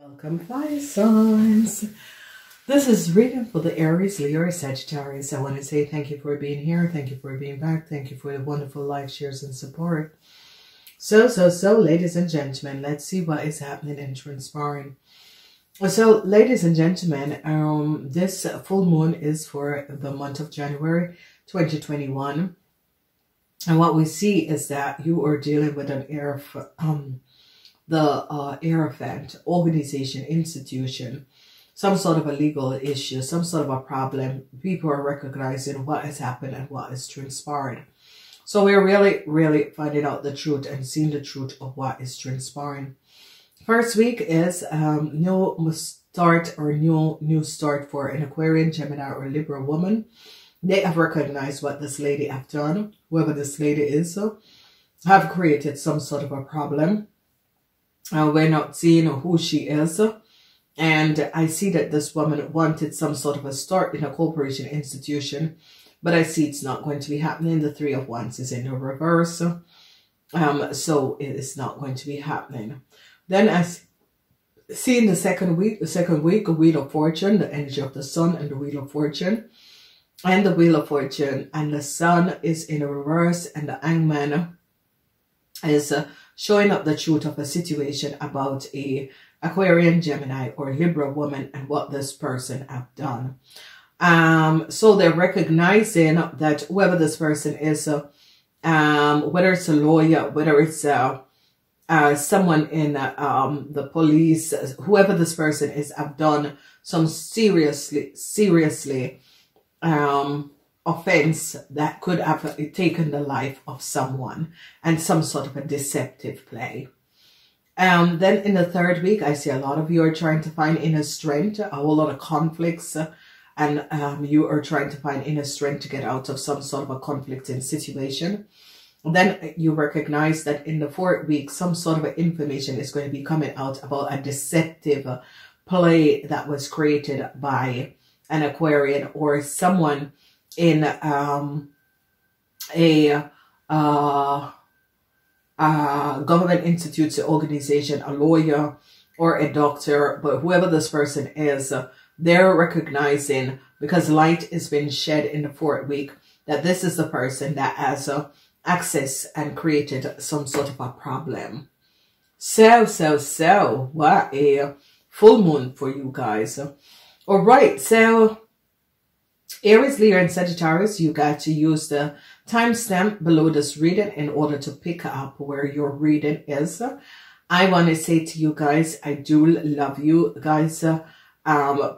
Welcome, fire signs. This is reading for the Aries, Leo, or Sagittarius. I want to say thank you for being here. Thank you for being back. Thank you for the wonderful likes, shares, and support. So, ladies and gentlemen, let's see what is happening and transpiring. So, ladies and gentlemen, this full moon is for the month of January 2021. And what we see is that you are dealing with an air of the Air event, organization, institution, some sort of a legal issue, some sort of a problem. People are recognizing what has happened and what is transpiring. So we're really finding out the truth and seeing the truth of what is transpiring. First week is new start or new start for an Aquarian, Gemini, or Libra woman. They have recognized what this lady have done, whoever this lady is, so have created some sort of a problem. We're not seeing who she is, and I see that this woman wanted some sort of a start in a corporation, institution, but I see it's not going to be happening. The Three of Wands is in the reverse, so it is not going to be happening. Then I see in the second week, a Wheel of Fortune, the energy of the Sun and the Wheel of Fortune, and the Wheel of Fortune and the Sun is in the reverse, and the Hangman is showing up the truth of a situation about a Aquarian, Gemini, or Libra woman and what this person have done. So they're recognizing that whoever this person is, whether it's a lawyer, whether it's someone in the police, whoever this person is, have done some seriously offense that could have taken the life of someone, and some sort of a deceptive play. Then in the third week, I see a lot of you are trying to find inner strength, a whole lot of conflicts, and you are trying to find inner strength to get out of some sort of a conflicting situation. Then you recognize that in the fourth week, some sort of information is going to be coming out about a deceptive play that was created by an Aquarian or someone in a government institute, organization, a lawyer or a doctor. But whoever this person is, they're recognizing, because light has been shed in the fourth week, that this is the person that has access and created some sort of a problem. So, what a full moon for you guys. All right, so Aries, Leo, and Sagittarius, you got to use the timestamp below this reading in order to pick up where your reading is. I want to say to you guys, I do love you guys.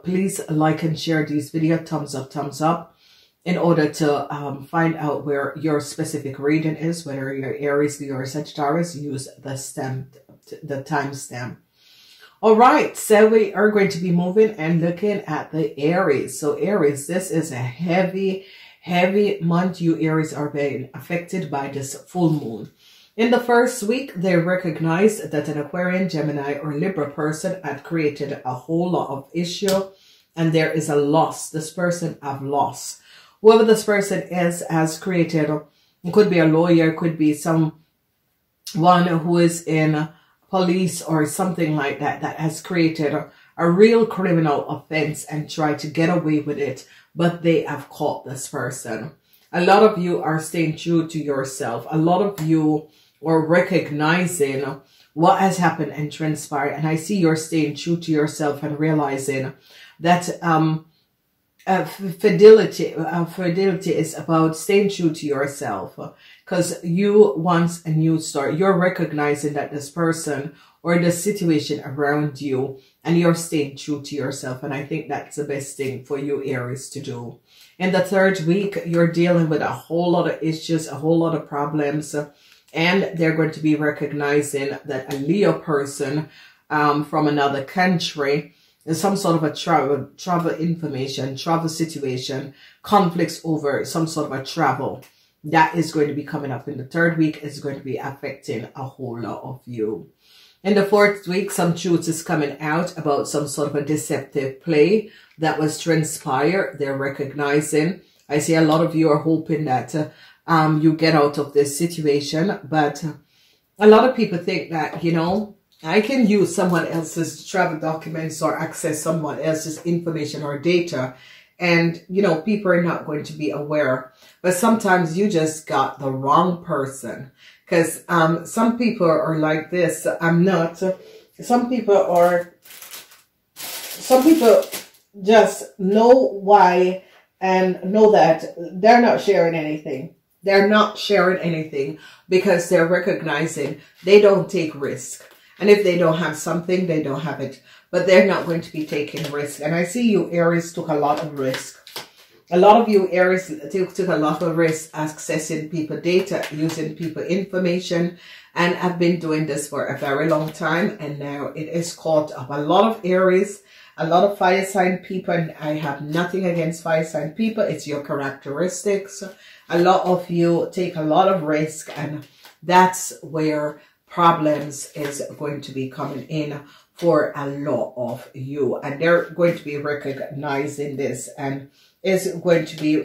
Please like and share these videos, thumbs up, in order to find out where your specific reading is. Whether you're Aries, Leo, or Sagittarius, use the timestamp. All right, so we are going to be moving and looking at the Aries. So Aries, this is a heavy month. You Aries are being affected by this full moon. In the first week, they recognized that an Aquarian, Gemini, or Libra person had created a whole lot of issue, and there is a loss. This person have lost. Whoever this person is has created, it could be a lawyer, could be someone who is in police or something like that, that has created a real criminal offense and tried to get away with it, but they have caught this person. A lot of you are staying true to yourself. A lot of you are recognizing what has happened and transpired, and I see you're staying true to yourself and realizing that fidelity is about staying true to yourself, because you want a new start. You're recognizing that this person or the situation around you, and you're staying true to yourself, and I think that's the best thing for you Aries to do. In the third week, you're dealing with a whole lot of issues, a whole lot of problems, and they're going to be recognizing that a Leo person from another country, some sort of a travel situation, conflicts over some sort of a travel that is going to be coming up in the third week, is going to be affecting a whole lot of you. In the fourth week, some truth is coming out about some sort of a deceptive play that was transpired. They're recognizing. I see a lot of you are hoping that you get out of this situation, but a lot of people think that, you know, I can use someone else's travel documents or access someone else's information or data. And, you know, people are not going to be aware. But sometimes you just got the wrong person. Because some people are like this. I'm not. Some people just know why and know that they're not sharing anything. They're not sharing anything because they're recognizing they don't take risk. And if they don't have something, they don't have it. But they're not going to be taking risk. And I see you, Aries, took a lot of risk. A lot of you, Aries, took a lot of risk accessing people data, using people information. And I've been doing this for a very long time. And now it is caught up. A lot of Aries, a lot of fire sign people. And I have nothing against fire sign people. It's your characteristics. A lot of you take a lot of risk. And that's where problems is going to be coming in for a lot of you. And they're going to be recognizing this. And is going to be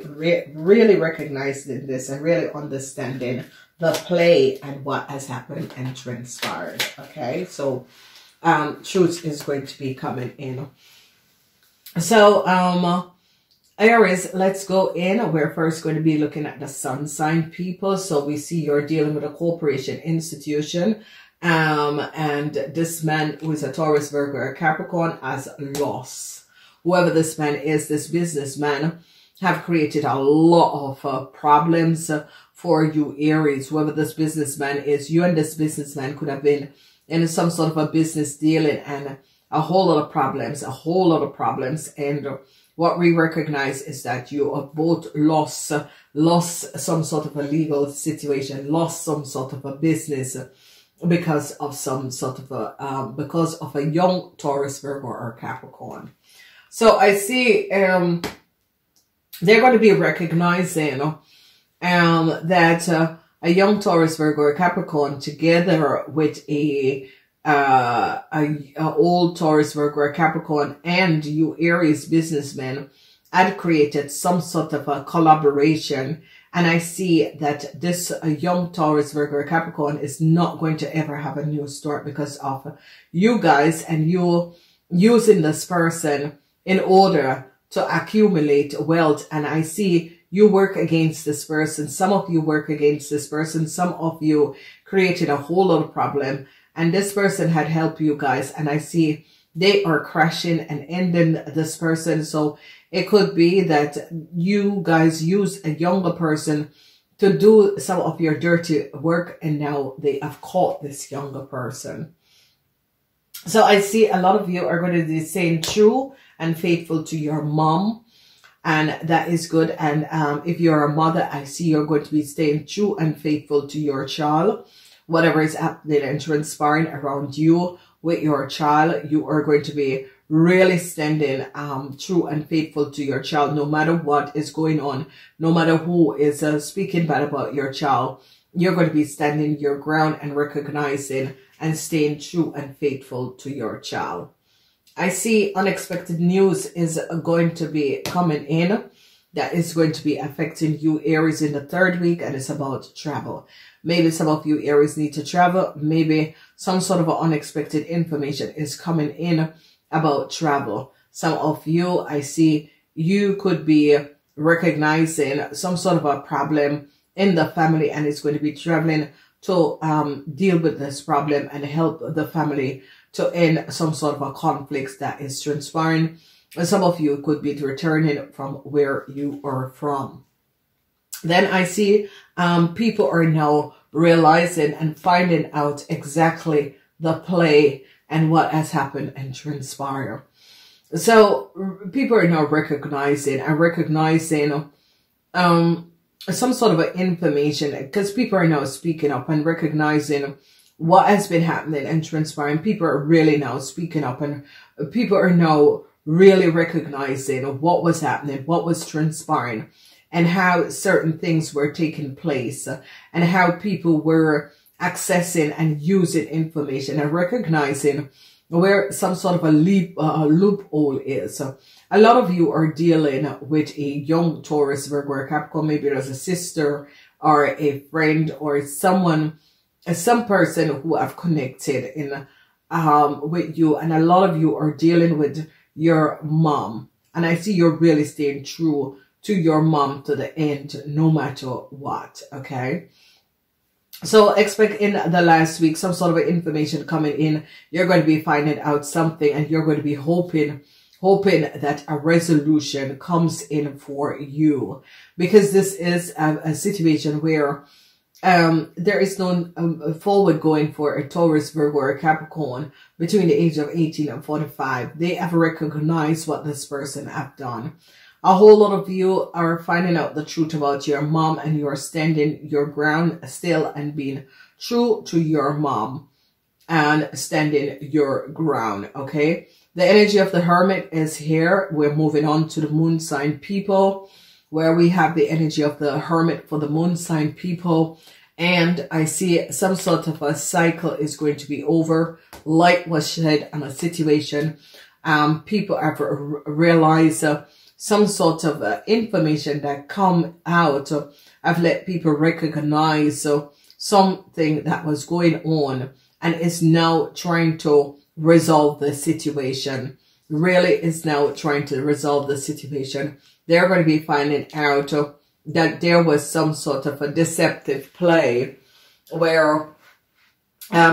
really recognizing this and really understanding the play and what has happened and transpired. Okay, so truth is going to be coming in. So Aries, let's go in. We're first going to be looking at the sun sign people. So we see you're dealing with a corporation, institution, and this man who is a Taurus, Virgo, or Capricorn has lost. Whoever this man is, this businessman, have created a lot of problems for you, Aries. Whoever this businessman is, you and this businessman could have been in some sort of a business dealing and a whole lot of problems, and what we recognize is that you have both lost some sort of a legal situation, lost some sort of a business because of some sort of a, because of a young Taurus, Virgo, or Capricorn. So I see they're going to be recognizing that a young Taurus, Virgo, or Capricorn together with a old Taurus, Virgo, or Capricorn and you Aries businessmen had created some sort of a collaboration. And I see that this young Taurus, Virgo, or Capricorn is not going to ever have a new start because of you guys and you using this person in order to accumulate wealth. And I see you work against this person. Some of you work against this person. Some of you created a whole lot of problem. And this person had helped you guys. And I see they are crashing and ending this person. So it could be that you guys use a younger person to do some of your dirty work. And now they have caught this younger person. So I see a lot of you are going to be saying true and faithful to your mom, and that is good. And if you're a mother, I see you're going to be staying true and faithful to your child. Whatever is happening and transpiring around you with your child, you are going to be really standing true and faithful to your child, no matter what is going on, no matter who is speaking bad about your child. You're going to be standing your ground and recognizing and staying true and faithful to your child. I see unexpected news is going to be coming in that is going to be affecting you, Aries, in the third week, and it's about travel. Maybe some of you, Aries, need to travel. Maybe some sort of unexpected information is coming in about travel. Some of you, I see you could be recognizing some sort of a problem in the family, and it's going to be traveling to deal with this problem and help the family to end some sort of a conflict that is transpiring. And some of you could be returning from where you are from. Then I see people are now realizing and finding out exactly the play and what has happened and transpired. So people are now recognizing and recognizing some sort of an information, because people are now speaking up and recognizing what has been happening and transpiring. People are really now speaking up, and people are now really recognizing what was happening, what was transpiring, and how certain things were taking place, and how people were accessing and using information, and recognizing where some sort of a loophole is. So a lot of you are dealing with a young Taurus, Virgo, or Capricorn. Maybe there's a sister or a friend or someone, some person who have connected in with you, and a lot of you are dealing with your mom. And I see you're really staying true to your mom to the end, no matter what, okay? So expect in the last week some sort of information coming in. You're going to be finding out something, and you're going to be hoping that a resolution comes in for you, because this is a situation where there is no forward going for a Taurus, Virgo, or Capricorn between the age of 18 and 45. They have recognized what this person have done. A whole lot of you are finding out the truth about your mom, and you are standing your ground still and being true to your mom and standing your ground, okay? The energy of the Hermit is here. We're moving on to the moon sign people, where we have the energy of the Hermit for the moon sign people. And I see some sort of a cycle is going to be over. Light was shed on a situation. People have realized some sort of information that come out. I've let people recognize something that was going on, and is now trying to resolve the situation. Really is now trying to resolve the situation. They're going to be finding out that there was some sort of a deceptive play where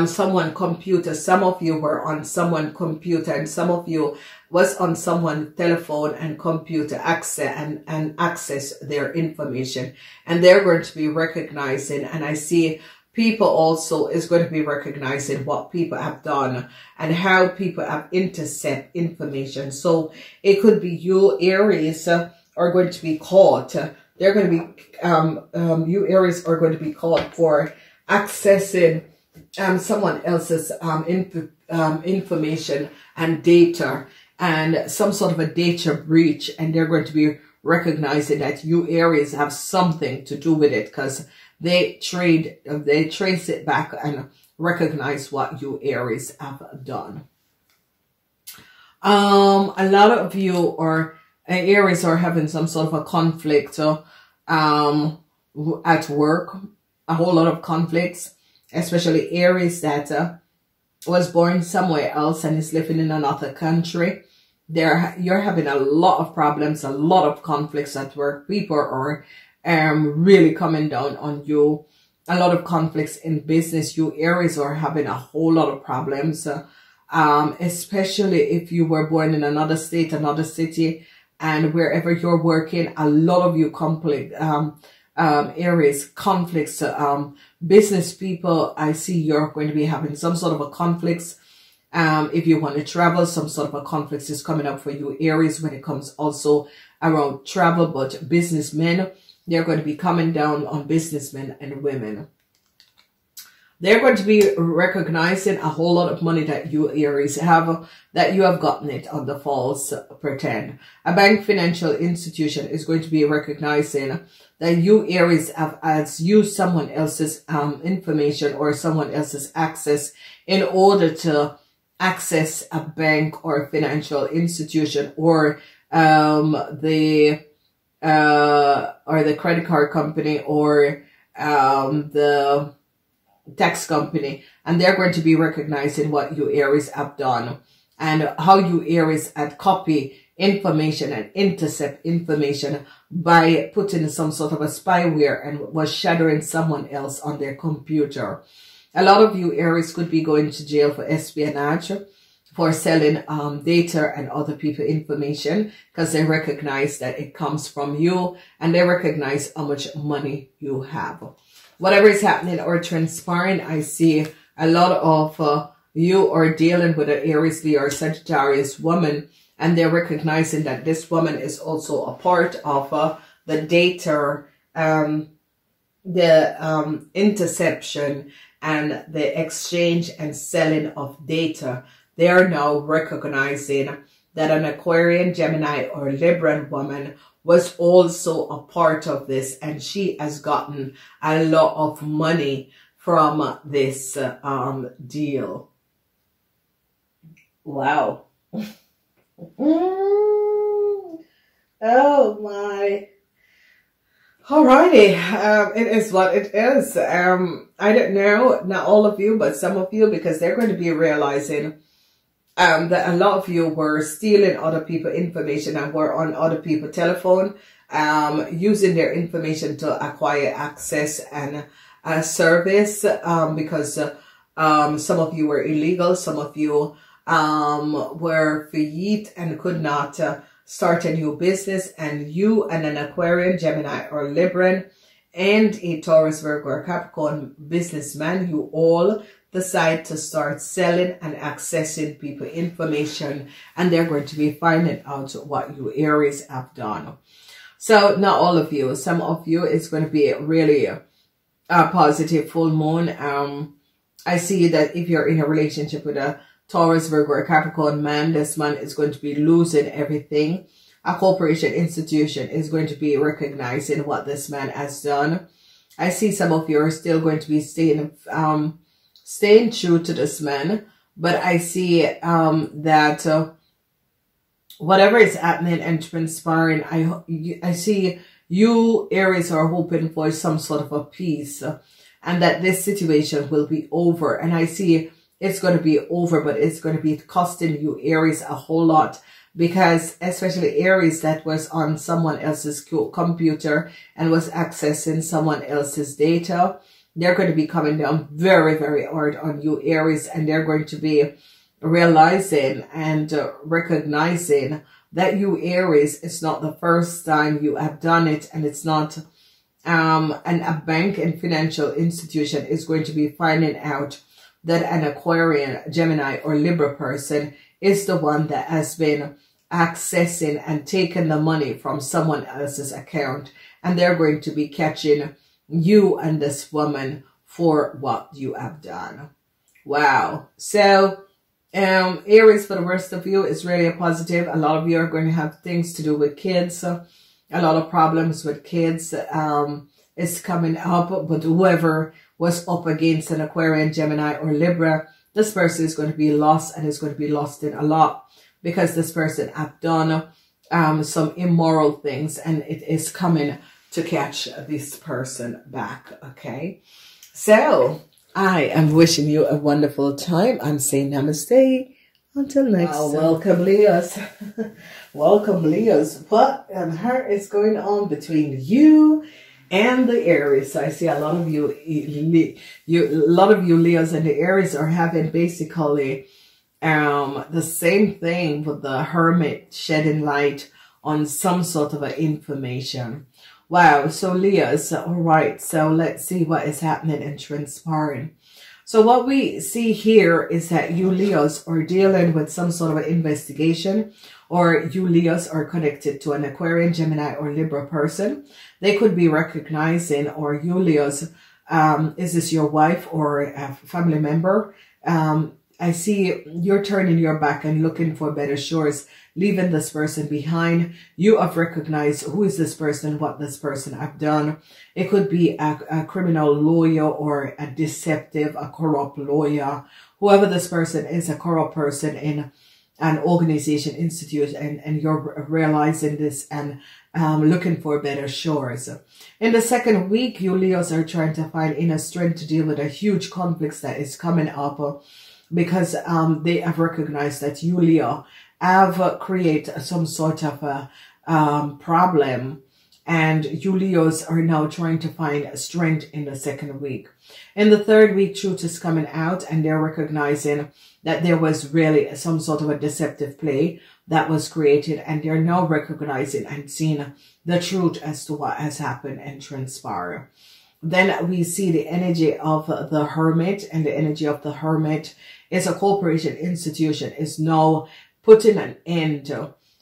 someone computer, some of you were on someone computer, and some of you was on someone telephone and computer access and access their information. And they're going to be recognizing, and I see people also is going to be recognizing what people have done and how people have intercept information. So it could be you, Aries, are going to be caught. They're going to be, you Aries are going to be caught for accessing someone else's information and data, and some sort of a data breach. And they're going to be recognizing that you Aries have something to do with it, because they trace it back and recognize what you Aries have done. A lot of you are Aries are having some sort of a conflict at work, a whole lot of conflicts, especially Aries that was born somewhere else and is living in another country. You're having a lot of problems, a lot of conflicts at work. People are really coming down on you. A lot of conflicts in business. You Aries are having a whole lot of problems, especially if you were born in another state, another city, and wherever you're working, a lot of you conflict, Aries conflicts, business people. I see you're going to be having some sort of a conflicts. If you want to travel, some sort of a conflict is coming up for you, Aries, when it comes also around travel. But businessmen, they're going to be coming down on businessmen and women. They're going to be recognizing a whole lot of money that you Aries have, that you have gotten it on the false pretend. A bank financial institution is going to be recognizing that you Aries have used someone else's information or someone else's access in order to access a bank or a financial institution, or the credit card company, or the tax company. And they're going to be recognizing what you Aries have done, and how you Aries had copy information and intercept information by putting some sort of a spyware and was shadowing someone else on their computer. A lot of you Aries could be going to jail for espionage, for selling data and other people information, because they recognize that it comes from you, and they recognize how much money you have. Whatever is happening or transpiring, I see a lot of you are dealing with an Aries, Leo, or Sagittarius woman, and they're recognizing that this woman is also a part of the data, the interception and the exchange and selling of data. They are now recognizing that an Aquarian, Gemini, or Libran woman was also a part of this, and she has gotten a lot of money from this deal. Wow. Oh my. Alrighty, it is what it is. I don't know, not all of you, but some of you, because they're going to be realizing that a lot of you were stealing other people's information and were on other people's telephone, using their information to acquire access and service, because some of you were illegal, some of you were faillite and could not start a new business, and you and an Aquarian, Gemini or Libran and a Taurus, Virgo or Capricorn businessman, you all decide to start selling and accessing people information, and they're going to be finding out what you Aries have done. So not all of you, some of you, it's going to be really a positive full moon. I see that if you're in a relationship with a Taurus, Virgo, or Capricorn man, this man is going to be losing everything. A corporation, institution is going to be recognizing what this man has done. I see some of you are still going to be staying true to this man, but I see that whatever is happening and transpiring, I see you Aries are hoping for some sort of a peace, and that this situation will be over. And I see it's going to be over, but it's going to be costing you Aries a whole lot, because especially Aries that was on someone else's computer and was accessing someone else's data, they're going to be coming down very, very hard on you Aries, and they're going to be realizing and recognizing that you Aries, it's not the first time you have done it, and it's not and a bank and financial institution is going to be finding out that an Aquarian, Gemini, or Libra person is the one that has been accessing and taking the money from someone else's account. And they're going to be catching you and this woman for what you have done. Wow. So, Aries, for the rest of you, is really a positive. A lot of you are going to have things to do with kids. A lot of problems with kids is coming up, but whoever was up against an Aquarian, Gemini, or Libra, this person is going to be lost, and is going to be lost in a lot, because this person have done some immoral things, and it is coming to catch this person back, okay? So, I am wishing you a wonderful time. I'm saying namaste. Until next time. Welcome, Leos. Welcome, Leos. What on earth is going on between you and the Aries? So I see a lot of you, Leos and the Aries are having basically the same thing with the Hermit shedding light on some sort of information. Wow. So Leos, all right. So let's see what is happening and transpiring. So what we see here is that you Leos are dealing with some sort of an investigation, or you Leos are connected to an Aquarian, Gemini, or Libra person. They could be recognizing, or you Leos, is this your wife or a family member? I see you're turning your back and looking for better shores, leaving this person behind. You have recognized who is this person, what this person have done. It could be a criminal lawyer or a deceptive, a corrupt lawyer. Whoever this person is, a corrupt person in an organization, institute, and you're realizing this and looking for better shores. In the second week, you Leos are trying to find inner strength to deal with a huge conflict that is coming up, because they have recognized that you Leo have created some sort of a problem, and you Leos are now trying to find strength in the second week. In the third week, truth is coming out, and they're recognizing that there was really some sort of a deceptive play that was created, and they're now recognizing and seeing the truth as to what has happened and transpired. Then we see the energy of the Hermit, and the energy of the Hermit is a corporation, institution is now putting an end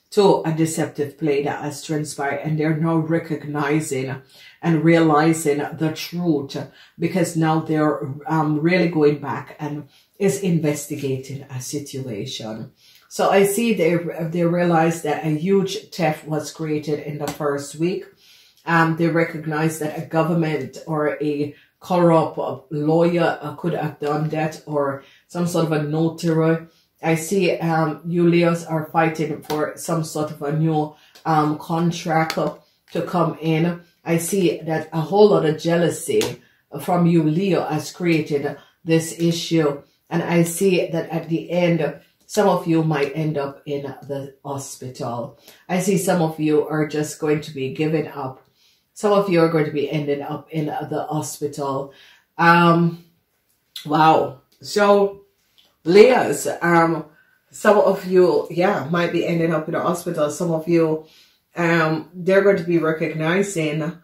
to a deceptive play that has transpired, and they're now recognizing and realizing the truth, because now they're really going back and is investigating a situation. So I see they realize that a huge theft was created in the first week. They recognize that a government or a corrupt lawyer could have done that, or some sort of a notary. I see you Leos are fighting for some sort of a new contract to come in. I see that a whole lot of jealousy from you, Leo, has created this issue. And I see that at the end, some of you might end up in the hospital. I see some of you are just going to be giving up. Some of you are going to be ending up in the hospital. Wow. So, Leos, some of you, yeah, might be ending up in the hospital. Some of you, they're going to be recognizing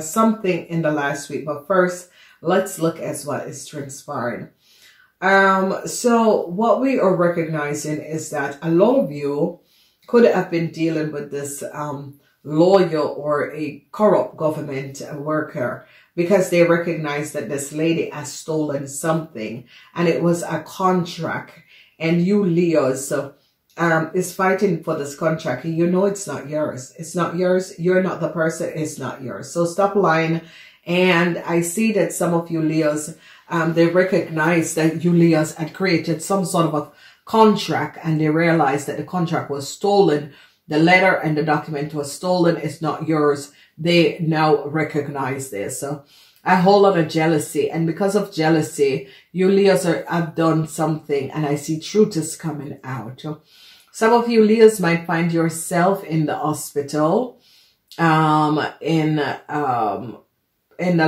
something in the last week. But first, let's look at what is transpiring. So what we are recognizing is that a lot of you could have been dealing with this lawyer or a corrupt government worker, because they recognize that this lady has stolen something, and it was a contract, and you, Leos, is fighting for this contract. You know it's not yours. It's not yours. You're not the person. It's not yours. So stop lying. And I see that some of you, Leos, they recognize that you, Leos, had created some sort of a contract, and they realized that the contract was stolen. The letter and the document was stolen. It's not yours. They now recognize this. So a whole lot of jealousy. And because of jealousy, you, Leos, have done something, and I see truth is coming out. Some of you, Leos, might find yourself in the hospital in the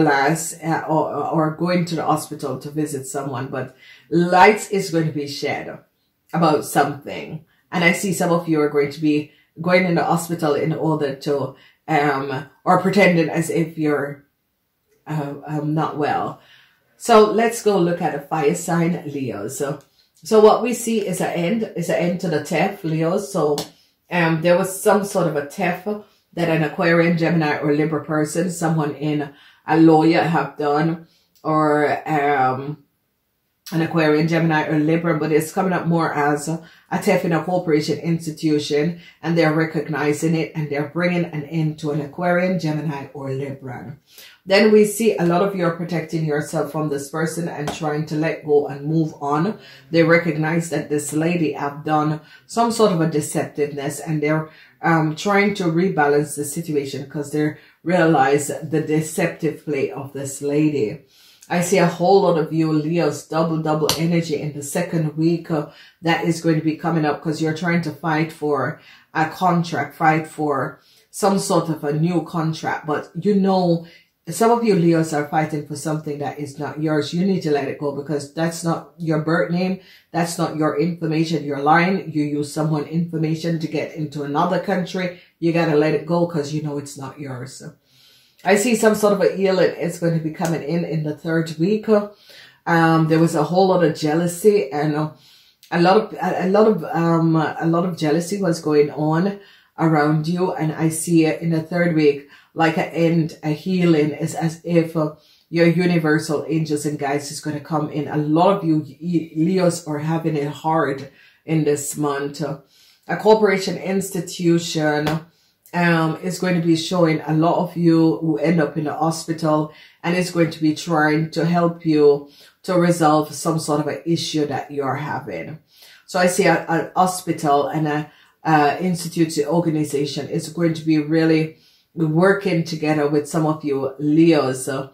last or going to the hospital to visit someone, but light is going to be shed about something. And I see some of you are going to be going in the hospital in order to or pretending as if you're not well. So let's go look at a fire sign, Leo. So what we see is an end to the theft, Leo. So there was some sort of a theft that an Aquarian, Gemini, or Libra person, someone in a lawyer have done, or an Aquarian, Gemini, or Libra, but it's coming up more as a theft in a corporation institution, and they're recognizing it, and they're bringing an end to an Aquarian, Gemini, or Libra. Then we see a lot of you are protecting yourself from this person and trying to let go and move on. They recognize that this lady have done some sort of a deceptiveness, and they're trying to rebalance the situation because they realize the deceptive play of this lady. I see a whole lot of you, Leos, double energy in the second week that is going to be coming up, because you're trying to fight for a contract, fight for some sort of a new contract. But you know, some of you, Leos, are fighting for something that is not yours. You need to let it go, because that's not your birth name. That's not your information. You're lying. You use someone's information to get into another country. You got to let it go, because you know it's not yours. So I see some sort of a healing is going to be coming in the third week. There was a whole lot of jealousy, and a lot of jealousy was going on around you. And I see it in the third week, like an end, a healing, is as if your universal angels and guides is going to come in. A lot of you, Leos, are having it hard in this month. A corporation institution is going to be showing a lot of you who end up in the hospital, and it's going to be trying to help you to resolve some sort of an issue that you're having. So I see an hospital and an institute organization is going to be really working together with some of you, Leos, to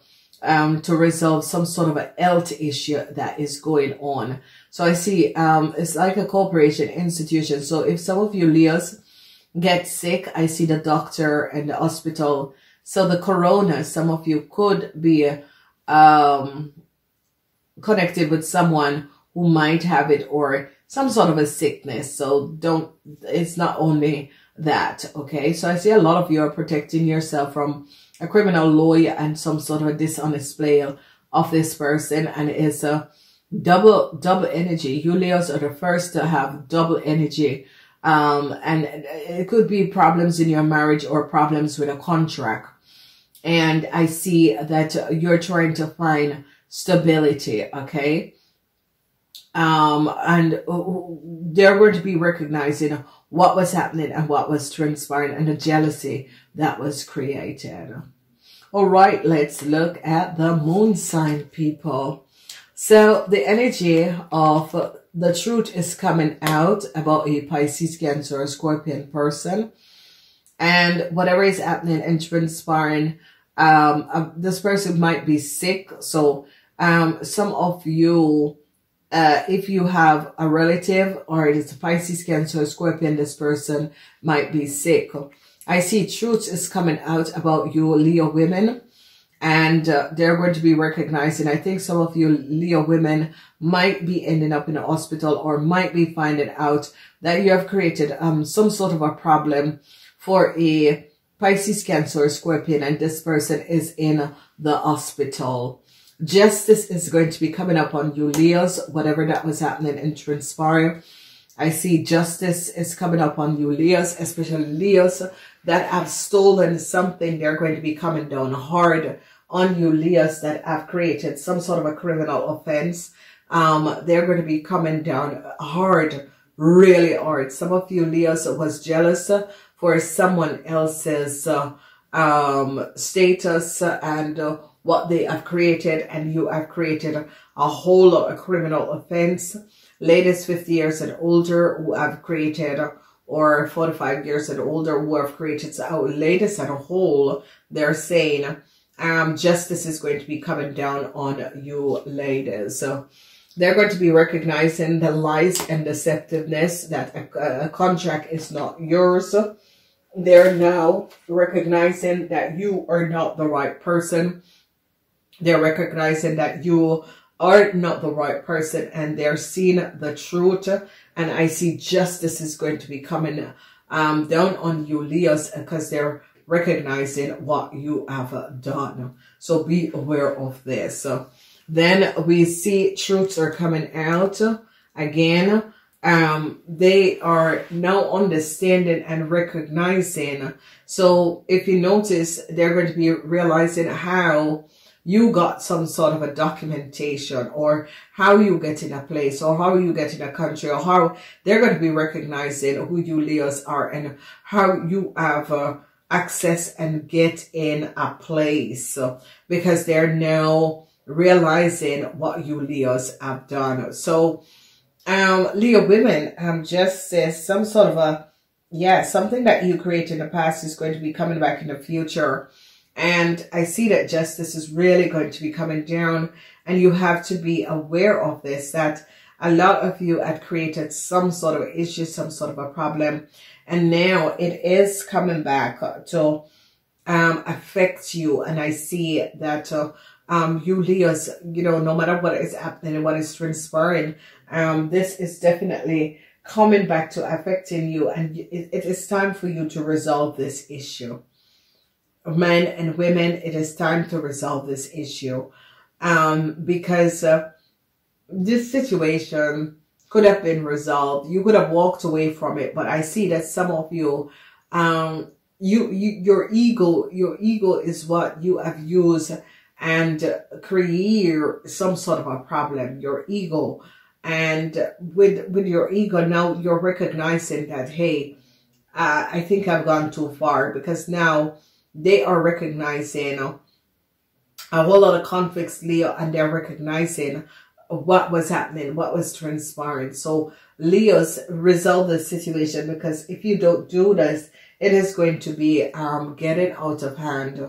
resolve some sort of a health issue that is going on. So I see it's like a corporation institution. So if some of you, Leos, get sick, I see the doctor and the hospital. So the corona, some of you could be connected with someone who might have it, or some sort of a sickness. So don't, it's not only that, okay? So I see a lot of you are protecting yourself from a criminal lawyer and some sort of a dishonest play of this person, and it's a double energy. You, Leos, are the first to have double energy, and it could be problems in your marriage or problems with a contract. And I see that you're trying to find stability, okay? And they're going to be recognizing what was happening and what was transpiring, and the jealousy that was created. All right, let's look at the moon sign, people. So the energy of the truth is coming out about a Pisces, Cancer, Scorpion person. and whatever is happening and transpiring, this person might be sick. So some of you, if you have a relative or it is Pisces, Cancer, Scorpion, this person might be sick. I see truth is coming out about you, Leo women, and they're going to be recognized. And I think some of you Leo women might be ending up in a hospital or might be finding out that you have created some sort of a problem for a Pisces, Cancer, Scorpion, and this person is in the hospital. Justice is going to be coming up on you Leos, whatever that was happening and transpiring. I see justice is coming up on you Leos, especially Leos that have stolen something. They're going to be coming down hard on you Leos that have created some sort of a criminal offense. They're going to be coming down hard, really hard. Some of you Leos was jealous for someone else's status and what they have created, and you have created a whole lot of criminal offense. Ladies 50 years and older who have created, or 45 years and older who have created, so ladies as a whole, they're saying justice is going to be coming down on you ladies. So they're going to be recognizing the lies and deceptiveness, that a contract is not yours. They're now recognizing that you are not the right person. They're recognizing that you are not the right person, and they're seeing the truth. And I see justice is going to be coming down on you Leos, because they're recognizing what you have done. So be aware of this. So then we see truths are coming out again. They are now understanding and recognizing. So if you notice, they're going to be realizing how you got some sort of a documentation, or how you get in a place, or how you get in a country, or how they're going to be recognizing who you Leos are and how you have access and get in a place. So, because they're now realizing what you Leos have done. So Leo women, just says some sort of a, yeah, something that you created in the past is going to be coming back in the future. And I see that justice is really going to be coming down, and you have to be aware of this, that a lot of you had created some sort of issue, some sort of a problem, and now it is coming back to affect you. And I see that you Leos, you know, no matter what is happening and what is transpiring, this is definitely coming back to affecting you, and it is time for you to resolve this issue. Men and women, it is time to resolve this issue, because this situation could have been resolved. You could have walked away from it, but I see that some of you, your ego is what you have used and create some sort of a problem. Your ego, and with your ego now, you're recognizing that, hey, I think I've gone too far, because now they are recognizing a whole lot of conflicts, Leo, and they're recognizing what was happening, what was transpiring. So Leos, resolve the situation, because if you don't do this, it is going to be getting out of hand.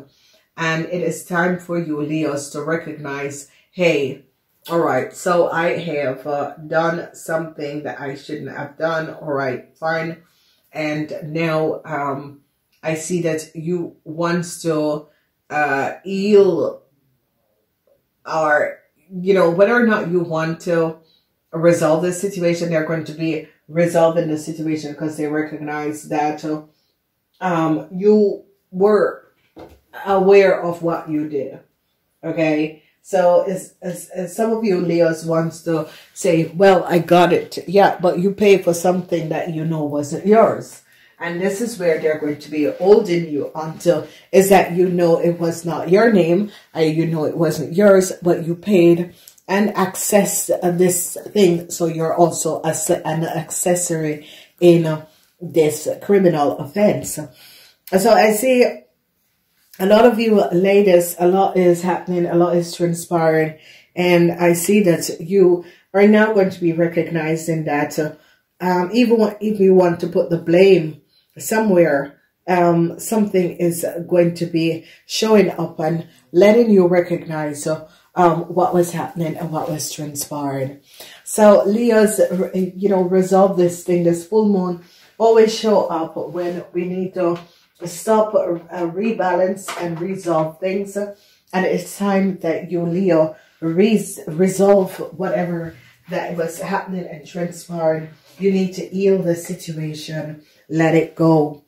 And it is time for you Leos to recognize, hey, all right, so I have done something that I shouldn't have done. All right, fine. And now I see that you want to heal, or, you know, whether or not you want to resolve this situation, they're going to be resolving the situation, because they recognize that you were aware of what you did. Okay. So as some of you Leos wants to say, well, I got it. Yeah, but you pay for something that you know wasn't yours. And this is where they're going to be holding you until, is that you know it was not your name, you know it wasn't yours, but you paid and accessed this thing. So you're also an accessory in this criminal offense. So I see a lot of you ladies, a lot is happening, a lot is transpiring. And I see that you are now going to be recognizing that even if you want to put the blame somewhere, something is going to be showing up and letting you recognize what was happening and what was transpiring. So Leo's, you know, resolve this thing. This full moon always show up when we need to stop, rebalance and resolve things. And it's time that you, Leo, resolve whatever that was happening and transpiring. You need to heal the situation, let it go.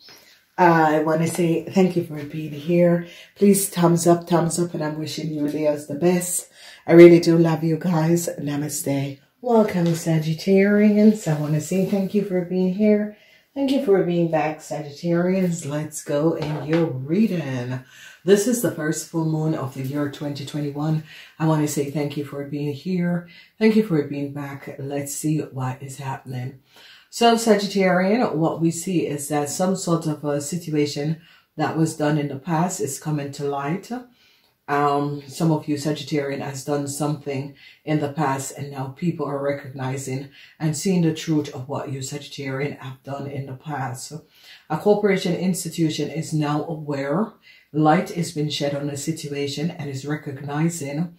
I want to say thank you for being here. Please thumbs up, and I'm wishing you, Leos, the best. I really do love you guys. Namaste. Welcome, Sagittarians. I want to say thank you for being here. Thank you for being back, Sagittarians. Let's go in your reading. This is the first full moon of the year 2021. I want to say thank you for being here. Thank you for being back. Let's see what is happening. So Sagittarian, what we see is that some sort of a situation that was done in the past is coming to light. Some of you Sagittarian has done something in the past, and now people are recognizing and seeing the truth of what you Sagittarian have done in the past. A corporation institution is now aware. Light has been shed on the situation and is recognizing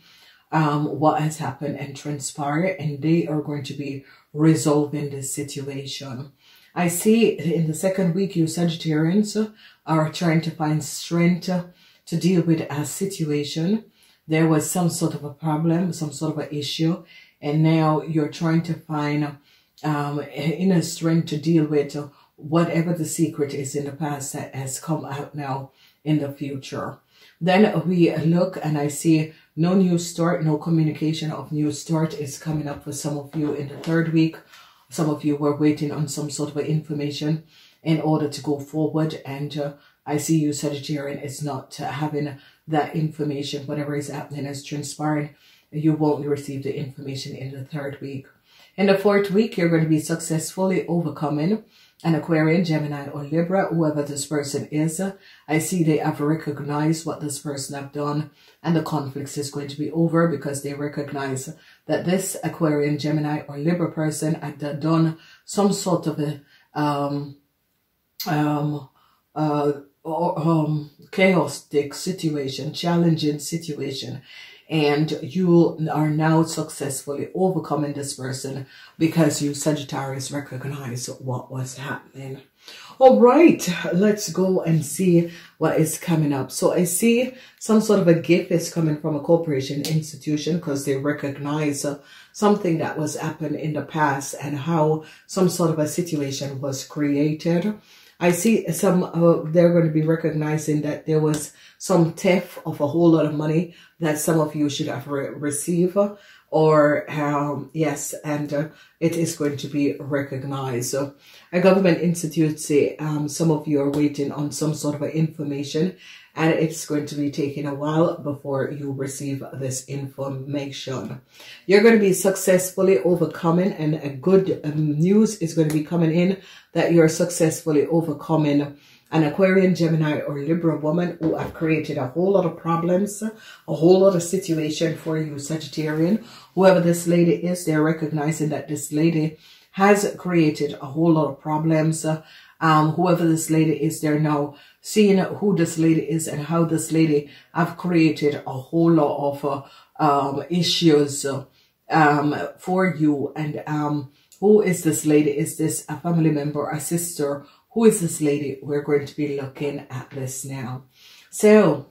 what has happened and transpired, and they are going to be resolving this situation. I see in the second week, you Sagittarians are trying to find strength to deal with a situation. There was some sort of a problem, some sort of an issue, and now you're trying to find inner strength to deal with whatever the secret is in the past that has come out now in the future. Then we look and I see no new start, no communication of new start is coming up for some of you in the third week. Some of you were waiting on some sort of information in order to go forward, and I see you Sagittarian is not having that information. Whatever is happening is transpiring. You won't receive the information in the third week. In the fourth week, you're going to be successfully overcoming an Aquarian, Gemini, or Libra, whoever this person is. I see they have recognized what this person have done, and the conflicts is going to be over because they recognize that this Aquarian, Gemini, or Libra person had done some sort of a chaotic situation, challenging situation, and you are now successfully overcoming this person because you Sagittarius recognize what was happening. All right, let's go and see what is coming up. So I see some sort of a gift is coming from a corporation institution because they recognize something that was happened in the past and how some sort of a situation was created. I see some, they're going to be recognizing that there was some theft of a whole lot of money that some of you should have received, or yes, and it is going to be recognized. So a government institute, say some of you are waiting on some sort of information, and it's going to be taking a while before you receive this information. You're going to be successfully overcoming, and a good news is going to be coming in that you're successfully overcoming an Aquarian, Gemini, or Libra woman who have created a whole lot of problems, a whole lot of situation for you, Sagittarian. Whoever this lady is, they're recognizing that this lady has created a whole lot of problems. Whoever this lady is, they're now seeing who this lady is and how this lady have created a whole lot of issues for you. And who is this lady? Is this a family member, a sister? Who is this lady? We're going to be looking at this now. So,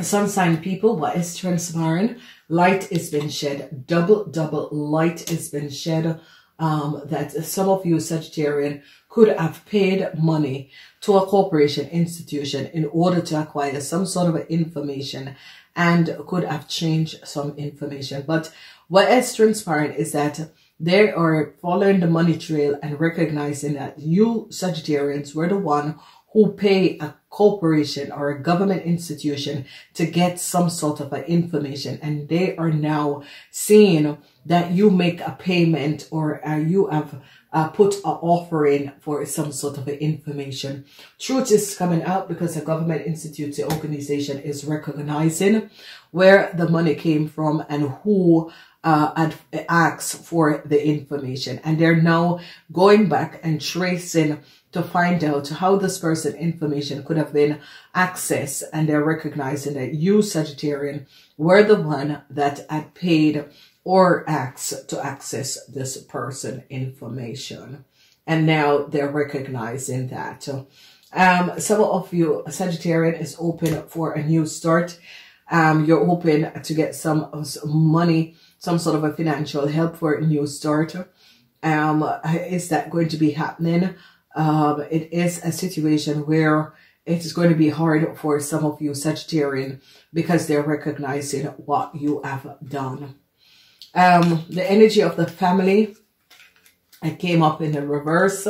sun sign people, what is transpiring? Light is being shed. Double light is being shed. That some of you Sagittarian could have paid money to a corporation institution in order to acquire some sort of information and could have changed some information. But what is transpiring is that they are following the money trail and recognizing that you Sagittarians were the one who pay a corporation or a government institution to get some sort of information. And they are now seeing that you make a payment, or you have put an offering for some sort of information. Truth is coming out because the government institute, the organization, is recognizing where the money came from and who asks for the information, and they're now going back and tracing to find out how this person information could have been accessed, and they're recognizing that you, Sagittarian, were the one that had paid or asked to access this person information, and now they're recognizing that. Some of you, Sagittarian, is open for a new start. You're open to get some money, some sort of a financial help for a new start. Is that going to be happening? It is a situation where it is going to be hard for some of you, Sagittarian, because they're recognizing what you have done. The energy of the family, it came up in the reverse.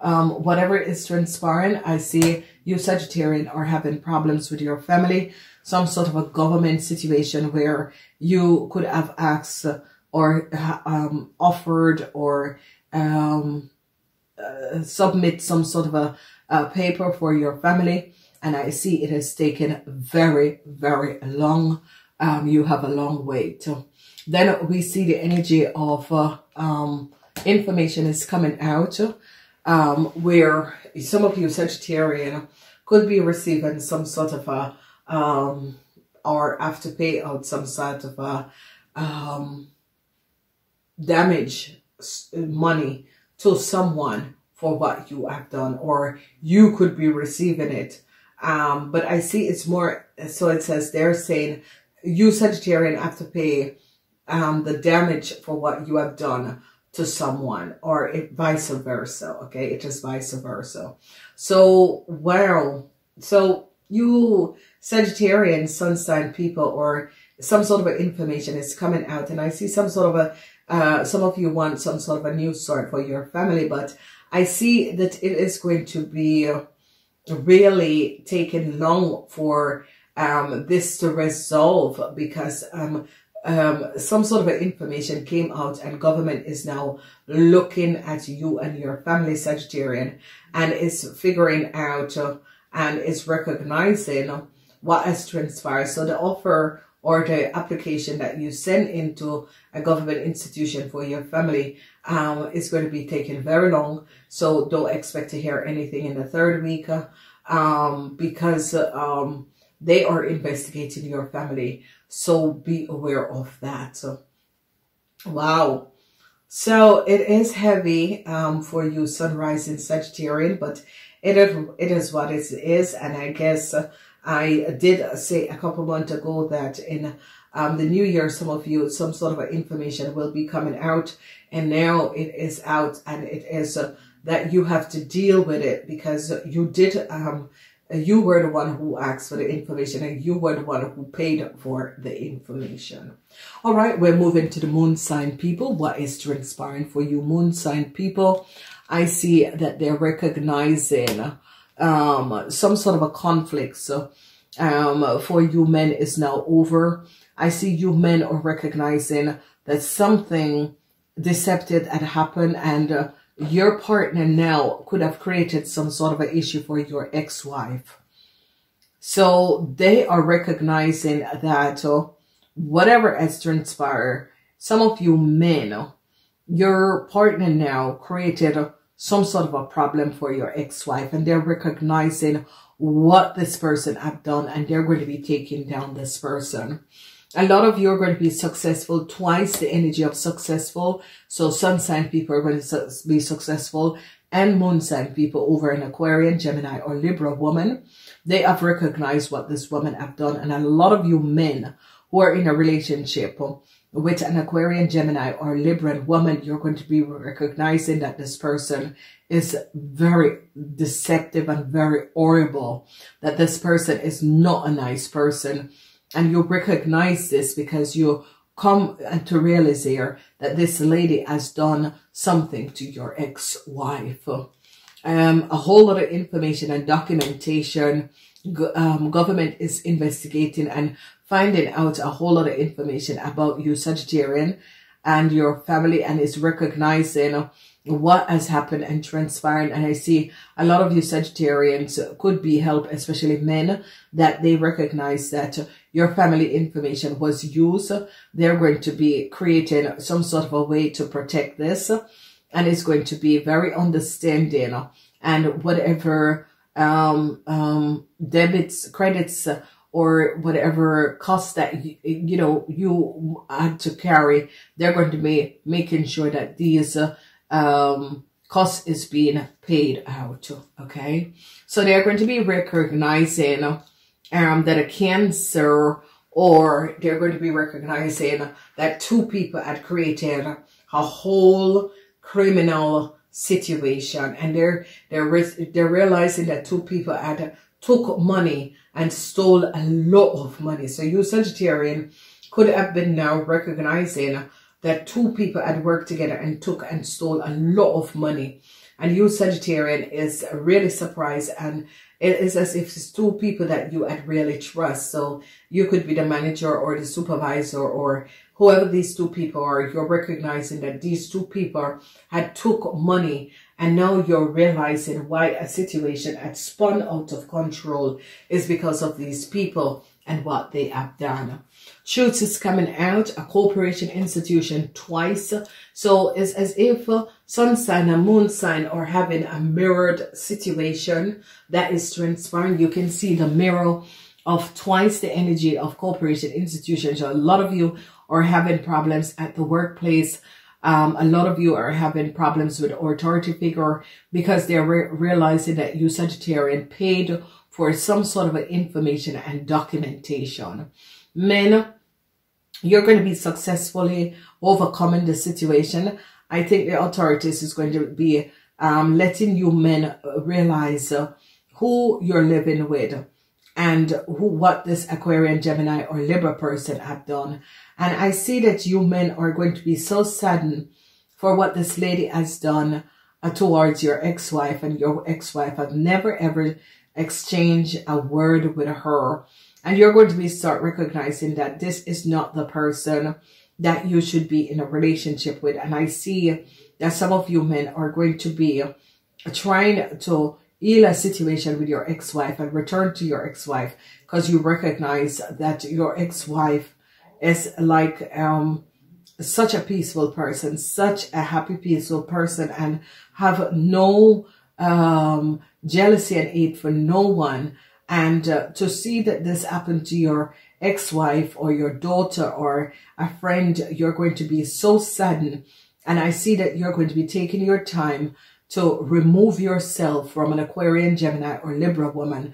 Whatever is transpiring, I see you, Sagittarian, are having problems with your family. Some sort of a government situation where you could have asked or offered or submit some sort of a paper for your family, and I see it has taken very, very long. You have a long wait. Then we see the energy of information is coming out, where some of you, Sagittarian, could be receiving some sort of a or have to pay out some sort of a damage money to someone for what you have done, or you could be receiving it. But I see it's more, so it says they're saying you, Sagittarian, have to pay the damage for what you have done to someone, or if vice versa. Okay, it is vice versa. So well, so you, Sagittarian, sun sign people, or some sort of information is coming out, and I see some sort of a some of you want some sort of a new start for your family, but I see that it is going to be really taking long for this to resolve, because some sort of information came out, and government is now looking at you and your family, Sagittarian, and is figuring out and is recognizing what has transpired. So the offer or the application that you send into a government institution for your family is going to be taking very long. So don't expect to hear anything in the third week because they are investigating your family. So be aware of that. So, wow. So it is heavy for you, sunrise in Sagittarian, but it is what it is. And I guess I did say a couple months ago that in the new year, some of you, some sort of information will be coming out, and now it is out, and it is that you have to deal with it, because you did, you were the one who asked for the information, and you were the one who paid for the information. All right, we're moving to the moon sign people. What is transpiring for you, moon sign people? I see that they're recognizing some sort of a conflict. So for you men is now over. I see you men are recognizing that something deceptive had happened, and your partner now could have created some sort of an issue for your ex-wife. So they are recognizing that whatever has transpired, some of you men, your partner now created some sort of a problem for your ex-wife, and they're recognizing what this person have done, and they're going to be taking down this person. A lot of you are going to be successful, twice the energy of successful. So sun sign people are going to be successful, and moon sign people over in Aquarian, Gemini, or Libra woman. They have recognized what this woman have done, and a lot of you men who are in a relationship with an Aquarian, Gemini, or Libran woman, you're going to be recognizing that this person is very deceptive and very horrible, that this person is not a nice person. And you recognize this because you come to realize here that this lady has done something to your ex-wife. A whole lot of information and documentation. Government is investigating and finding out a whole lot of information about you, Sagittarian, and your family, and is recognizing what has happened and transpired. And I see a lot of you Sagittarians could be helped, especially men, that they recognize that your family information was used. They're going to be creating some sort of a way to protect this, and it's going to be very understanding, and whatever debits, credits, or whatever cost that you know you had to carry, they're going to be making sure that these cost is being paid out. Okay, so they're going to be recognizing that a Cancer, or they're going to be recognizing that two people had created a whole criminal situation, and they're realizing that two people had took money and stole a lot of money. So you Sagittarian could have been now recognizing that two people had worked together and took and stole a lot of money. And you Sagittarian is really surprised, and it is as if it's two people that you had really trust. So you could be the manager or the supervisor or whoever these two people are. You're recognizing that these two people had took money, and now you're realizing why a situation had spun out of control is because of these people and what they have done. Truth is coming out, a corporation institution twice. So it's as if sun sign and moon sign are having a mirrored situation that is transpiring. You can see the mirror of twice the energy of corporation institutions. So a lot of you are having problems at the workplace. A lot of you are having problems with authority figure, because they're realizing that you Sagittarian paid for some sort of information and documentation. Men, you're going to be successfully overcoming the situation. I think the authorities is going to be letting you men realize who you're living with and who what this Aquarian, Gemini, or Libra person have done. And I see that you men are going to be so saddened for what this lady has done towards your ex-wife, and your ex-wife has never ever exchange a word with her. And you're going to be start recognizing that this is not the person that you should be in a relationship with. And I see that some of you men are going to be trying to heal a situation with your ex-wife and return to your ex-wife, because you recognize that your ex-wife is like such a peaceful person, such a happy, peaceful person, and have no jealousy and hate for no one. And to see that this happened to your ex-wife or your daughter or a friend, you're going to be so saddened. And I see that you're going to be taking your time to remove yourself from an Aquarian, Gemini, or Libra woman,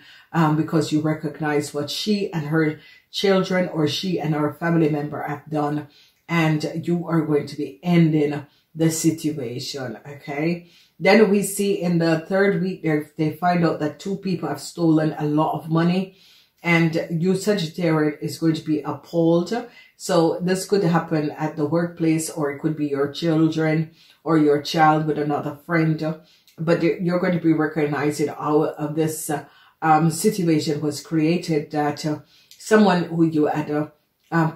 because you recognize what she and her children or she and her family member have done, and you are going to be ending the situation. Okay. Then we see in the third week, they find out that two people have stolen a lot of money, and you Sagittarius is going to be appalled. So this could happen at the workplace, or it could be your children or your child with another friend. But you're going to be recognizing how this situation was created, that someone who you had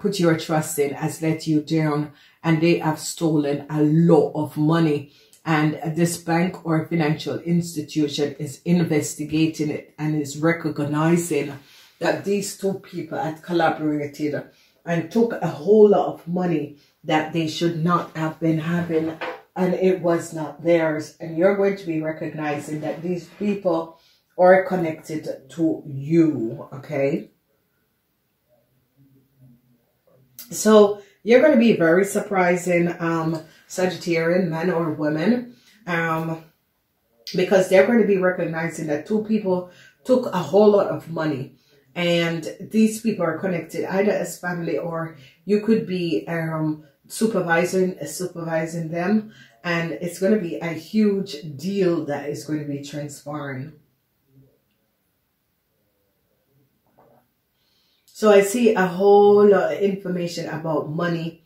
put your trust in has let you down, and they have stolen a lot of money. And this bank or financial institution is investigating it and is recognizing that these two people had collaborated and took a whole lot of money that they should not have been having, and it was not theirs. And you're going to be recognizing that these people are connected to you, okay? So you're going to be very surprising, Sagittarian men or women, because they're going to be recognizing that two people took a whole lot of money, and these people are connected either as family, or you could be supervising them, and it's going to be a huge deal that is going to be transpiring. So I see a whole lot of information about money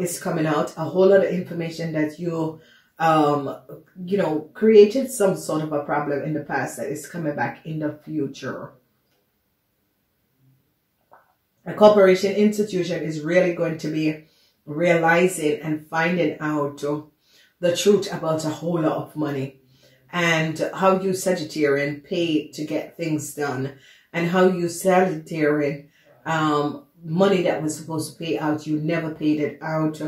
is coming out, a whole lot of information that you, you know, created some sort of a problem in the past that is coming back in the future. A corporation institution is really going to be realizing and finding out the truth about a whole lot of money and how you Sagittarian pay to get things done and how you Sagittarian money that was supposed to pay out, you never paid it out.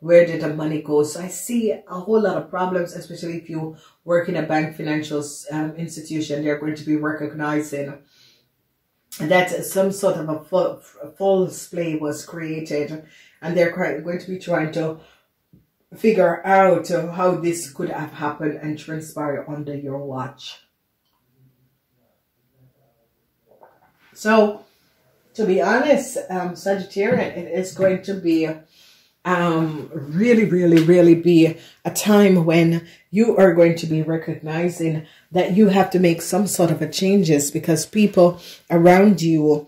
Where did the money go? So I see a whole lot of problems, especially if you work in a bank financial institution. They're going to be recognizing that some sort of a false play was created, and they're going to be trying to figure out how this could have happened and transpire under your watch. So, to be honest, Sagittarian, it is going to be really be a time when you are going to be recognizing that you have to make some sort of a changes, because people around you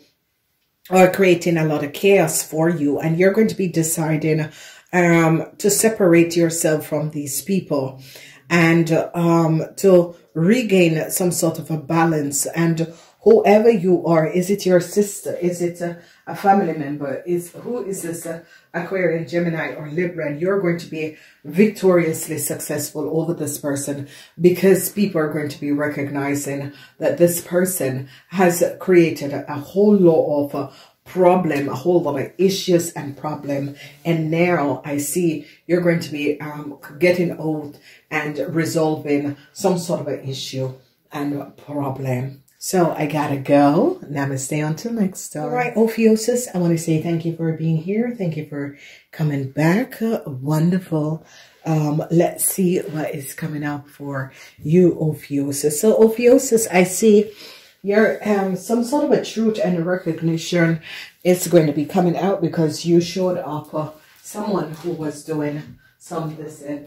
are creating a lot of chaos for you, and you're going to be deciding to separate yourself from these people and to regain some sort of a balance. And whoever you are, is it your sister? Is it a family member? Who is this Aquarian, Gemini, or Libra? And you're going to be victoriously successful over this person, because people are going to be recognizing that this person has created a whole lot of problem, a whole lot of issues and problem. And now I see you're going to be getting out and resolving some sort of an issue and problem. So I gotta go. Namaste until next time. All right, Ophiuchus, I want to say thank you for being here. Thank you for coming back. Wonderful. Let's see what is coming up for you, Ophiuchus. So Ophiuchus, I see your some sort of a truth and recognition is going to be coming out, because you showed up someone who was doing some dishonor.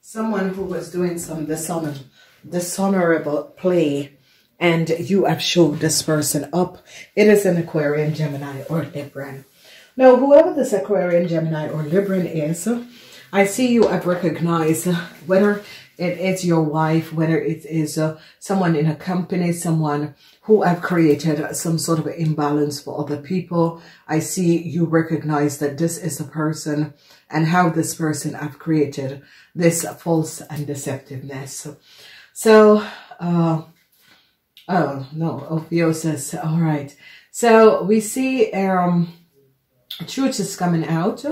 Someone who was doing some dishonor. Dishonorable play, and you have showed this person up. It is an Aquarian, Gemini, or Libran. Now, whoever this Aquarian, Gemini, or Libran is, I see you have recognized, whether it is your wife, whether it is someone in a company, someone who have created some sort of imbalance for other people. I see you recognize that this is a person and how this person have created this false and deceptiveness. So, oh no, Ophiuchus, all right. So we see truth is coming out,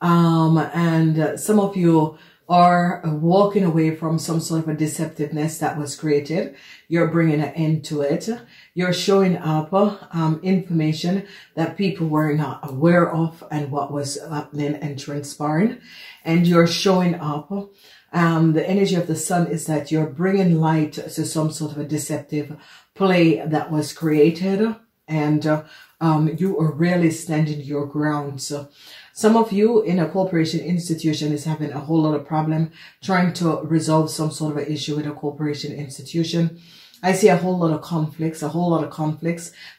and some of you are walking away from some sort of a deceptiveness that was created. You're bringing an end to it. You're showing up information that people were not aware of and what was happening and transpiring, and you're showing up. The energy of the sun is that you're bringing light to some sort of a deceptive play that was created, and you are really standing your ground. So some of you in a corporation institution is having a whole lot of problem trying to resolve some sort of an issue with a corporation institution. I see a whole lot of conflicts,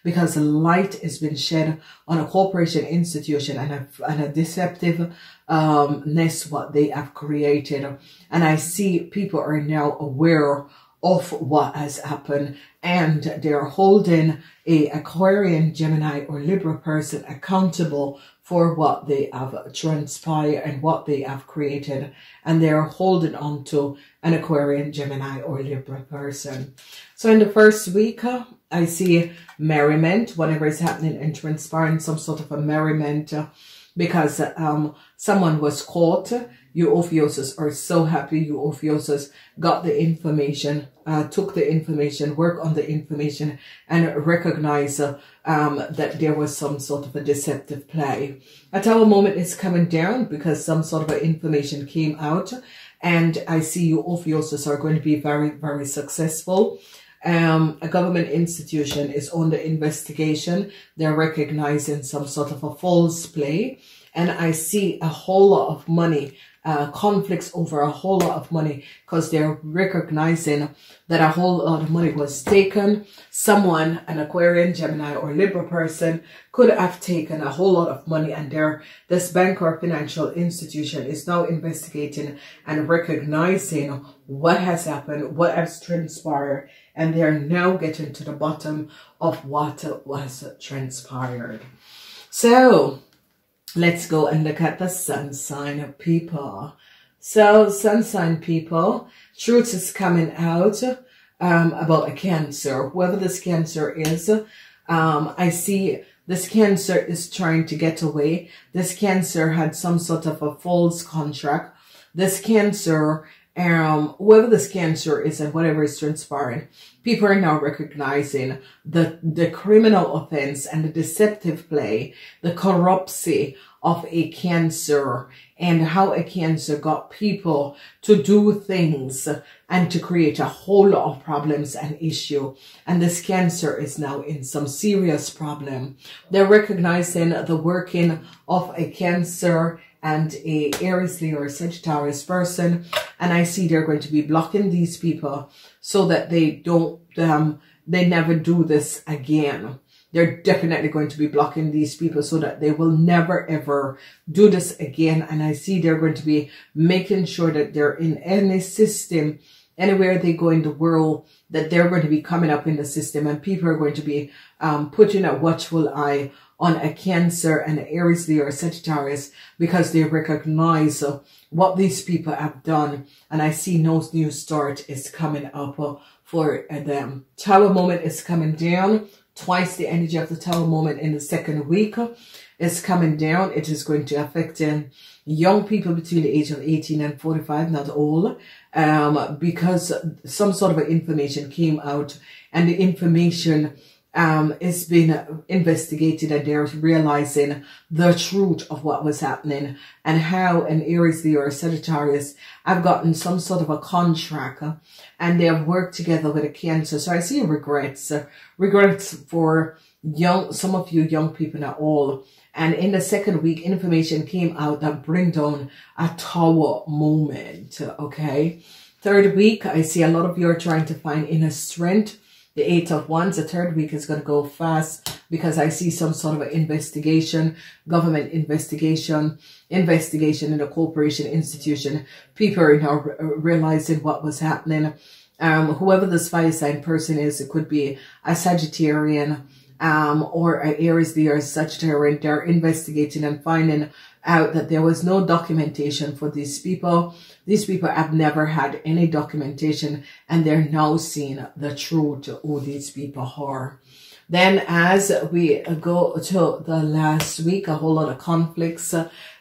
because the light has been shed on a corporation institution and a deceptive ness what they have created. And I see people are now aware of what has happened, and they're holding a Aquarian, Gemini, or Libra person accountable for what they have transpired and what they have created, and they're holding on to an Aquarian, Gemini, or Libra person. So in the first week, I see merriment, whatever is happening and transpiring, some sort of a merriment, because someone was caught. You Ophiuchus are so happy. You Ophiuchus got the information, took the information, work on the information, and recognize that there was some sort of a deceptive play. A tower moment is coming down, because some sort of information came out, and I see you Ophiuchus are going to be very successful. A government institution is on the investigation. They're recognizing some sort of a false play, and I see a whole lot of money, conflicts over a whole lot of money, because they're recognizing that a whole lot of money was taken. Someone, an Aquarian, Gemini, or Libra person, could have taken a whole lot of money, and this bank or financial institution is now investigating and recognizing what has happened, what has transpired, and they're now getting to the bottom of what was transpired. So Let's go and look at the sun sign of people. So sun sign people, truth is coming out about a Cancer. Whoever this Cancer is, I see this Cancer is trying to get away. This Cancer had some sort of a false contract. This Cancer, whoever this Cancer is and whatever is transpiring, people are now recognizing the criminal offense and the deceptive play, the corruption of a Cancer and how a Cancer got people to do things and to create a whole lot of problems and issue. And this Cancer is now in some serious problem. They're recognizing the working of a Cancer and a Aries, Leo, or Sagittarius person. And I see they're going to be blocking these people so that they don't, they never do this again. They're definitely going to be blocking these people so that they will never, ever do this again. And I see they're going to be making sure that they're in any system, anywhere they go in the world, that they're going to be coming up in the system, and people are going to be putting a watchful eye on a Cancer and an Aries, Leo, or Sagittarius, because they recognize what these people have done. And I see no new start is coming up for them. Tower moment is coming down. Twice the energy of the Tower moment in the second week is coming down. It is going to affect young people between the age of 18 and 45, not all, because some sort of information came out, and the information it's been investigated, and they're realizing the truth of what was happening and how an Aries, Leo, or Sagittarius have gotten some sort of a contract and they have worked together with a Cancer. So I see regrets, regrets for young, some of you young people, not all. And in the second week, information came out that bring down a Tower moment. Okay. Third week, I see a lot of you are trying to find inner strength. The Eight of Wands, the third week is going to go fast because I see some sort of an investigation, government investigation in a corporation, institution. People are now realizing what was happening. Whoever this fire sign person is, it could be a Sagittarian or an Aries, Leo, or a Sagittarian. They're investigating and finding out that there was no documentation for these people. These people have never had any documentation, and they're now seeing the truth of who these people are. Then as we go to the last week, a whole lot of conflicts,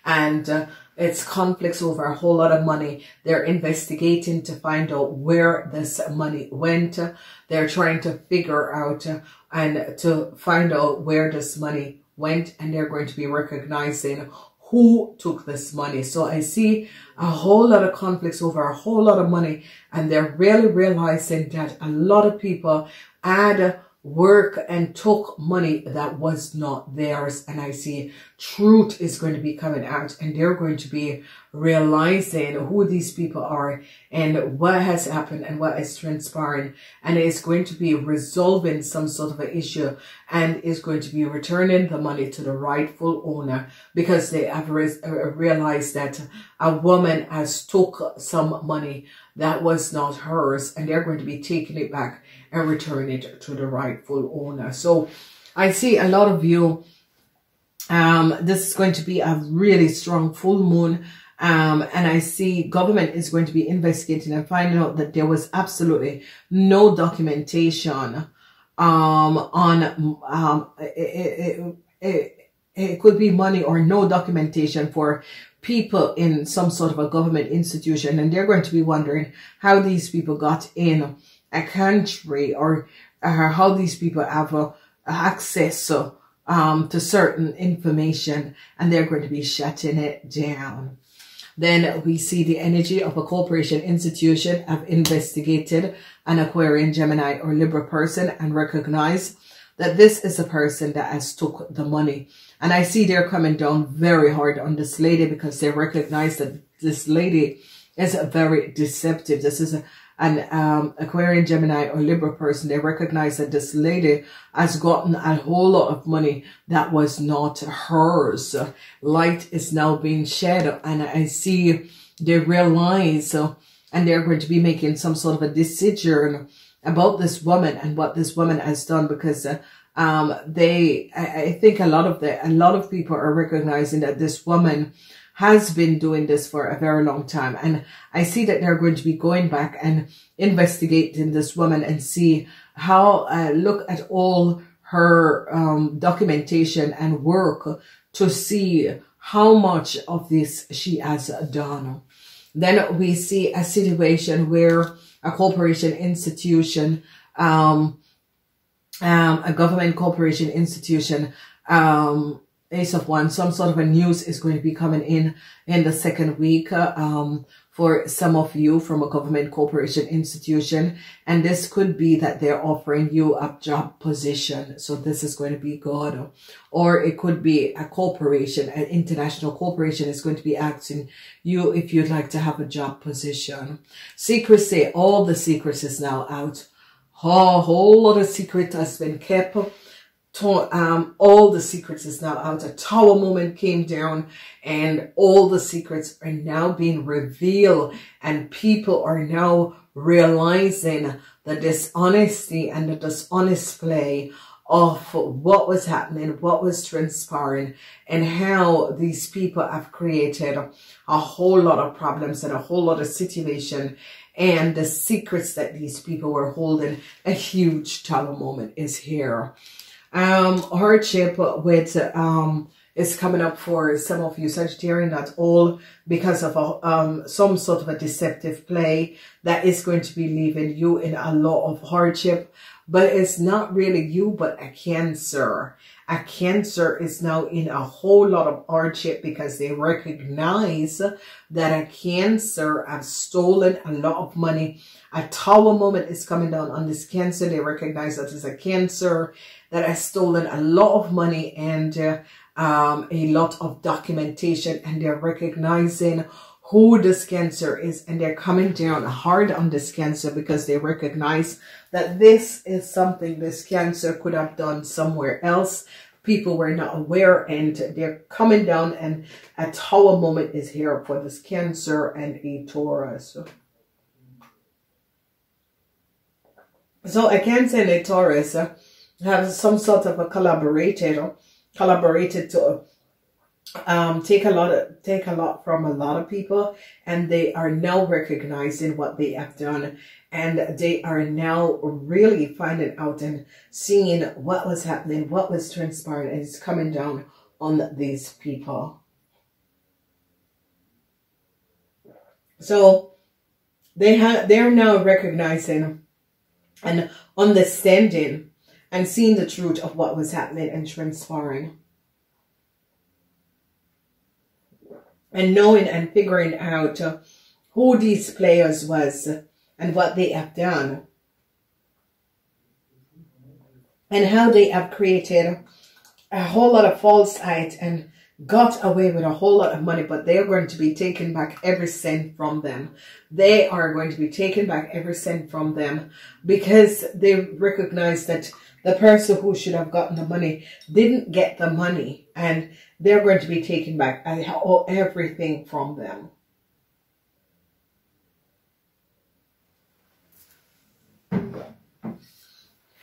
and it's conflicts over a whole lot of money. They're investigating to find out where this money went. They're trying to figure out and to find out where this money went, and they're going to be recognizing who took this money. So I see a whole lot of conflicts over a whole lot of money, and they're really realizing that a lot of people had work and took money that was not theirs. And I see truth is going to be coming out, and they're going to be realizing who these people are and what has happened and what is transpiring, and it's going to be resolving some sort of an issue, and is going to be returning the money to the rightful owner, because they have realized that a woman has took some money that was not hers, and they're going to be taking it back and return it to the rightful owner. So I see a lot of you, this is going to be a really strong full moon. And I see government is going to be investigating and finding out that there was absolutely no documentation on it could be money or no documentation for people in some sort of a government institution. And they're going to be wondering how these people got in a country, or how these people have access to certain information, and they're going to be shutting it down. Then we see the energy of a corporation, institution have investigated an Aquarian, Gemini, or Libra person and recognize that this is a person that has took the money. And I see they're coming down very hard on this lady, because they recognize that this lady is very deceptive. This is an Aquarian, Gemini, or Libra person. They recognize that this lady has gotten a whole lot of money that was not hers. Light is now being shed, and I see they realize, and they're going to be making some sort of a decision about this woman and what this woman has done, because I think a lot of people are recognizing that this woman has been doing this for a very long time. And I see that they're going to be going back and investigating this woman and see how, look at all her documentation and work to see how much of this she has done. Then we see a situation where a corporation institution, a government corporation institution, Ace of Wands, some sort of a news is going to be coming in the second week for some of you from a government corporation institution. And this could be that they're offering you a job position. So this is going to be good. Or it could be a corporation, an international corporation is going to be asking you if you'd like to have a job position. Secrecy, all the secrets is now out. A whole lot of secret has been kept. All the secrets is now out. A tower moment came down and all the secrets are now being revealed, and people are now realizing the dishonesty and the dishonest play of what was happening, what was transpiring, and how these people have created a whole lot of problems and a whole lot of situation, and the secrets that these people were holding. A huge tower moment is here. Hardship with is coming up for some of you Sagittarian, not all, because of a, some sort of a deceptive play that is going to be leaving you in a lot of hardship. But it's not really you, but a Cancer. A Cancer is now in a whole lot of hardship because they recognize that a Cancer have stolen a lot of money. A tower moment is coming down on this Cancer. They recognize that it's a Cancer that has stolen a lot of money and a lot of documentation, and they're recognizing who this Cancer is, and they're coming down hard on this Cancer because they recognize that this is something this Cancer could have done somewhere else. People were not aware, and they're coming down, and a tower moment is here for this Cancer and a Taurus. So a Cancer and a Taurus have some sort of a collaborated to take a lot from a lot of people, and they are now recognizing what they have done, and they are now really finding out and seeing what was happening, what was transpiring, and it's coming down on these people. So they're now recognizing and understanding and seeing the truth of what was happening and transpiring, and knowing and figuring out who these players was and what they have done and how they have created a whole lot of falsehood and got away with a whole lot of money. But they are going to be taking back every cent from them. They are going to be taking back every cent from them because they recognize that the person who should have gotten the money didn't get the money, and they're going to be taking back everything from them.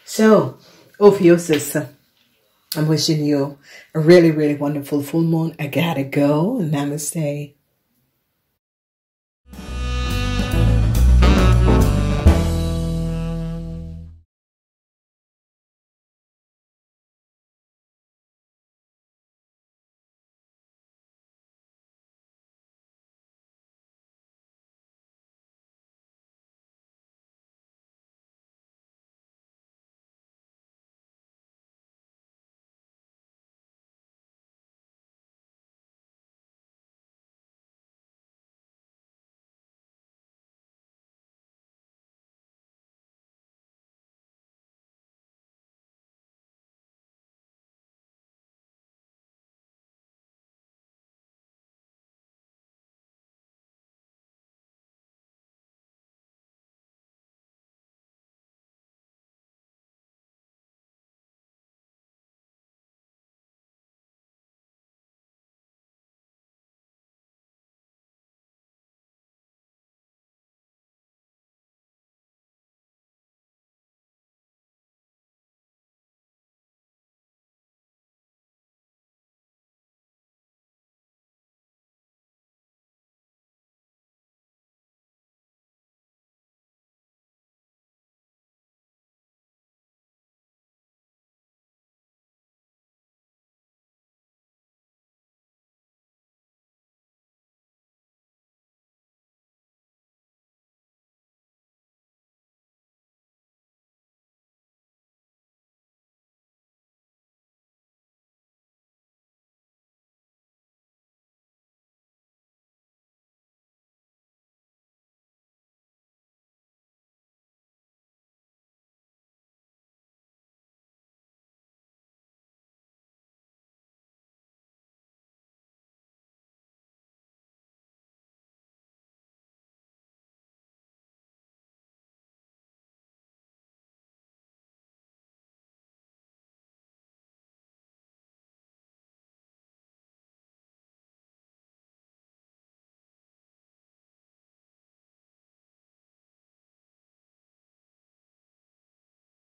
So, Ophiuchus, I'm wishing you a really, really wonderful full moon. I gotta go. Namaste.